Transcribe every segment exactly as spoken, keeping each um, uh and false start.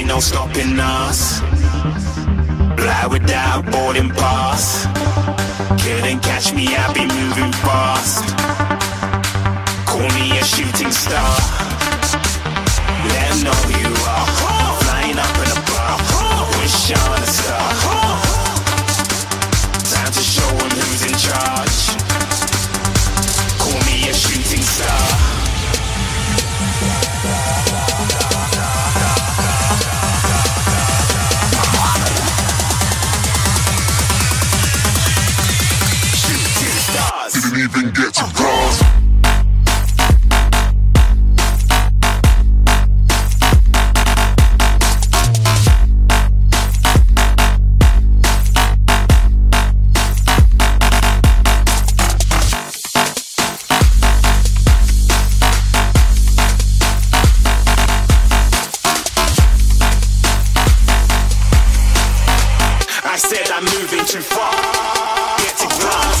ain't no stopping us. Fly without boarding pass. Couldn't catch me, I be moving fast. Call me a shooting star. Let them know who you are. Flying up in a bar. Wish on a star. Time to show them who's in charge. Call me a shooting star. Didn't even get to cross. I said I'm moving too far. Get to cross.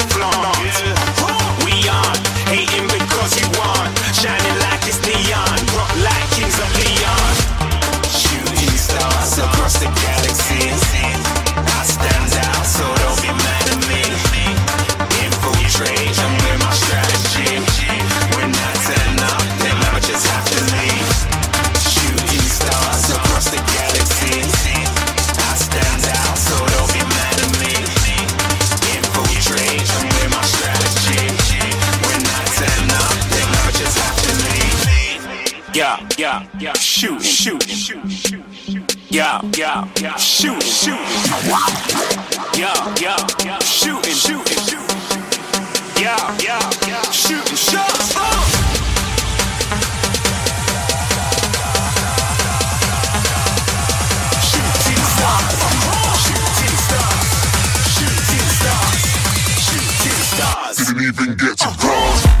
flaunt. We aren't hating because you aren't shining like it's neon, rock like kings of Leon. Shooting stars across the galaxy. I stand out, so don't be mad at me. Infiltrate, I'm with my strategy. When I turn up, then I just have to leave. Shooting stars across the galaxy. I stand out, so don't be mad at me. Infiltrate, I'm with my strategy. When I turn up, then I just have to leave. Yeah, yeah, yeah. Shoot, shoot, shoot, shoot, shoot. Yeah, yeah, yeah, shooting, shooting. Yeah, yeah, shooting, shooting. Yeah, yeah, yeah, shooting, shots. Shooting stars, shooting stars, shooting stars, shooting stars. Didn't even get to cross.